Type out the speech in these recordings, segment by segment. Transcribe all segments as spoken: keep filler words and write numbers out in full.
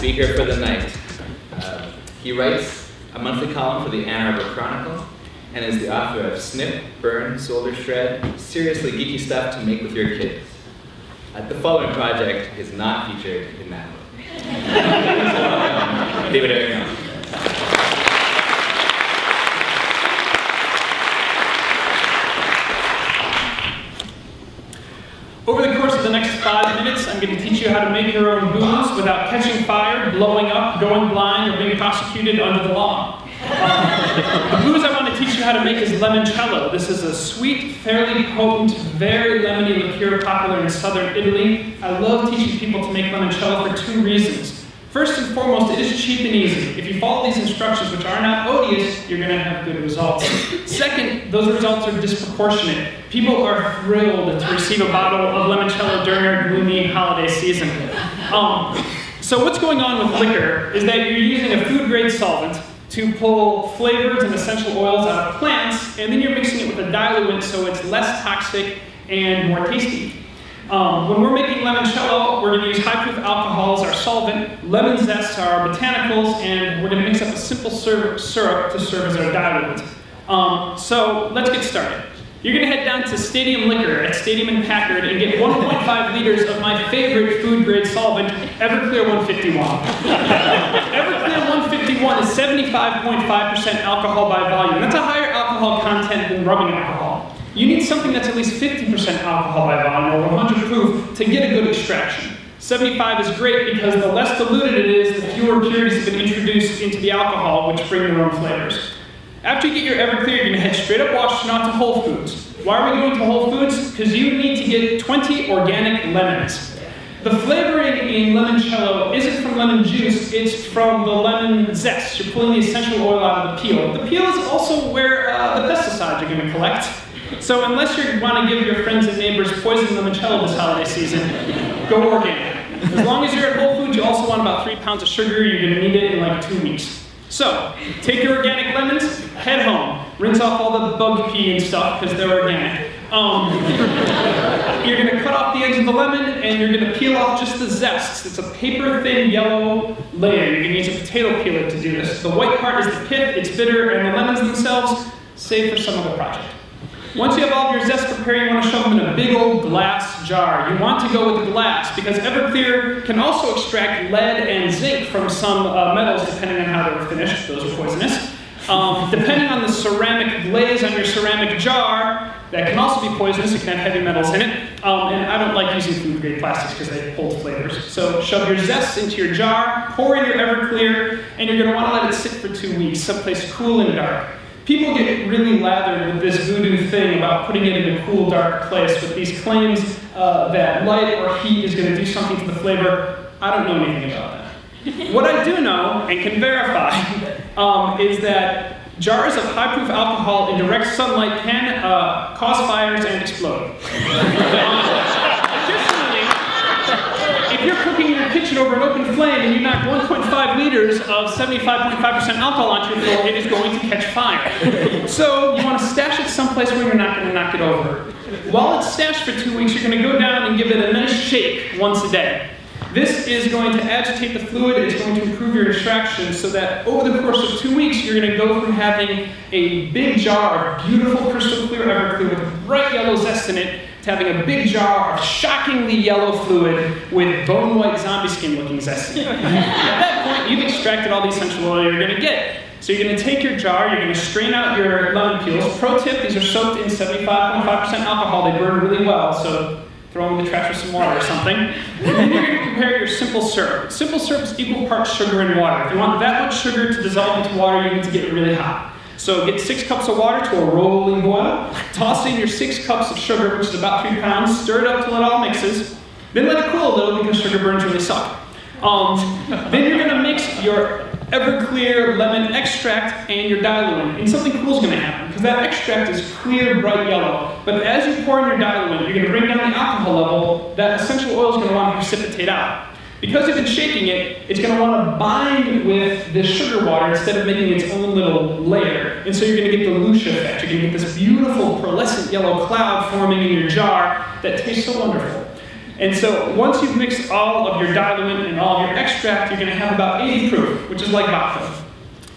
speaker for the night. Uh, he writes a monthly column for the Ann Arbor Chronicle and is the author of Snip, Burn, Solder, Shred, Seriously Geeky Stuff to Make with Your Kids. Uh, the following project is not featured in that book. So, David Eric Nelson. Over the course of the next five minutes, I'm going to teach you how to make your own booze without catching fire, blowing up, going blind, or being prosecuted under the law. Um, the booze I want to teach you how to make is limoncello. This is a sweet, fairly potent, very lemony liqueur popular in southern Italy. I love teaching people to make limoncello for two reasons. First and foremost, it is cheap and easy. If you follow these instructions, which are not odious, you're going to have good results. Second, those results are disproportionate. People are thrilled to receive a bottle of limoncello during our gloomy holiday season. Um, so what's going on with liquor is that you're using a food-grade solvent to pull flavors and essential oils out of plants, and then you're mixing it with a diluent so it's less toxic and more tasty. Um, when we're making limoncello, we're going to use high-proof alcohol as our solvent, lemon zest are our botanicals, and we're going to mix up a simple syrup to serve as our diluent. Um, so let's get started. You're going to head down to Stadium Liquor at Stadium and Packard and get one point five liters of my favorite food-grade solvent, Everclear one fifty-one. Everclear one fifty-one is seventy-five point five percent alcohol by volume. That's a higher alcohol content than rubbing alcohol. You need something that's at least fifty percent alcohol by volume, or one hundred proof, to get a good extraction. seventy-five is great because the less diluted it is, the fewer purities have been introduced into the alcohol, which bring their own flavors. After you get your Everclear, you're going to head straight up Washington out to Whole Foods. Why are we going to Whole Foods? Because you need to get twenty organic lemons. The flavoring in limoncello isn't from lemon juice, it's from the lemon zest. You're pulling the essential oil out of the peel. The peel is also where uh, the pesticides you're going to collect. So unless you want to give your friends and neighbors poison limoncello this holiday season, go organic. As long as you're at Whole Foods, you also want about three pounds of sugar. You're going to need it in like two weeks. So, take your organic lemons, head home, rinse off all the bug pee and stuff because they're organic. Um, you're going to cut off the ends of the lemon and you're going to peel off just the zests. It's a paper thin yellow layer. You're going to use a potato peeler to do this. The white part is the pith, it's bitter, and the lemons themselves, save for some other project. Once you have all of your zest prepared, you want to shove them in a big old glass jar. You want to go with the glass because Everclear can also extract lead and zinc from some uh, metals depending on how they're finished. Those are poisonous. Um, depending on the ceramic glaze on your ceramic jar, that can also be poisonous. It can have heavy metals in it. Um, and I don't like using food-grade plastics because they hold flavors. So shove your zests into your jar, pour in your Everclear, and you're going to want to let it sit for two weeks, someplace cool and dark. People get really lathered with this voodoo thing about putting it in a cool, dark place with these claims uh, that light or heat is going to do something to the flavor. I don't know anything about that. What I do know, and can verify, um, is that jars of high-proof alcohol in direct sunlight can uh, cause fires and explode. If you're cooking in your kitchen over an open flame and you knock one point five liters of seventy-five point five percent alcohol onto your floor, it is going to catch fire. So you want to stash it someplace where you're not going to knock it over. While it's stashed for two weeks, you're going to go down and give it a nice shake once a day. This is going to agitate the fluid, it's going to improve your extraction so that over the course of two weeks, you're going to go from having a big jar of beautiful crystal clear Everclear with bright yellow zest in it to having a big jar of shockingly yellow fluid with bone white zombie skin looking zest. At that point, you've extracted all the essential oil you're going to get. So you're going to take your jar, you're going to strain out your lemon peels. Pro tip, these are soaked in seventy-five point five percent alcohol. They burn really well, so throw them in the trash with some water or something. And you're going to prepare your simple syrup. Simple syrup is equal parts sugar and water. If you want that much sugar to dissolve into water, you need to get it really hot. So get six cups of water to a rolling boil, toss in your six cups of sugar, which is about three pounds, stir it up till it all mixes, then let it cool a little because sugar burns really suck. Um, then you're gonna mix your Everclear lemon extract and your diluent, and something cool is gonna happen because that extract is clear, bright yellow. But as you pour in your diluent, you're gonna bring down the alcohol level, that essential oil is gonna want to precipitate out. Because you've been shaking it, it's going to want to bind with this sugar water instead of making its own little layer. And so you're going to get the Lucia effect. You're going to get this beautiful pearlescent yellow cloud forming in your jar that tastes so wonderful. And so once you've mixed all of your diluent and all of your extract, you're going to have about eighty proof, which is like vodka.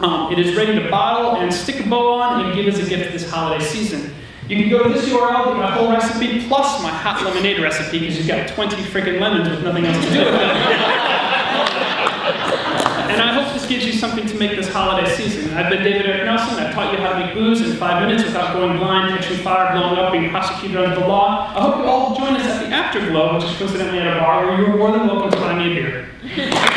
Um, it is ready to bottle and stick a bow on and give as a gift this holiday season. You can go to this U R L, get my whole recipe, plus my hot lemonade recipe, because you've got twenty freaking lemons with nothing else to do with them. And I hope this gives you something to make this holiday season. I've been David Eric Nelson. I've taught you how to make booze in five minutes without going blind, catching fire, blowing up, being prosecuted under the law. I hope you all join us at the Afterglow, which is coincidentally at a bar where you're more than welcome to buy me a beer.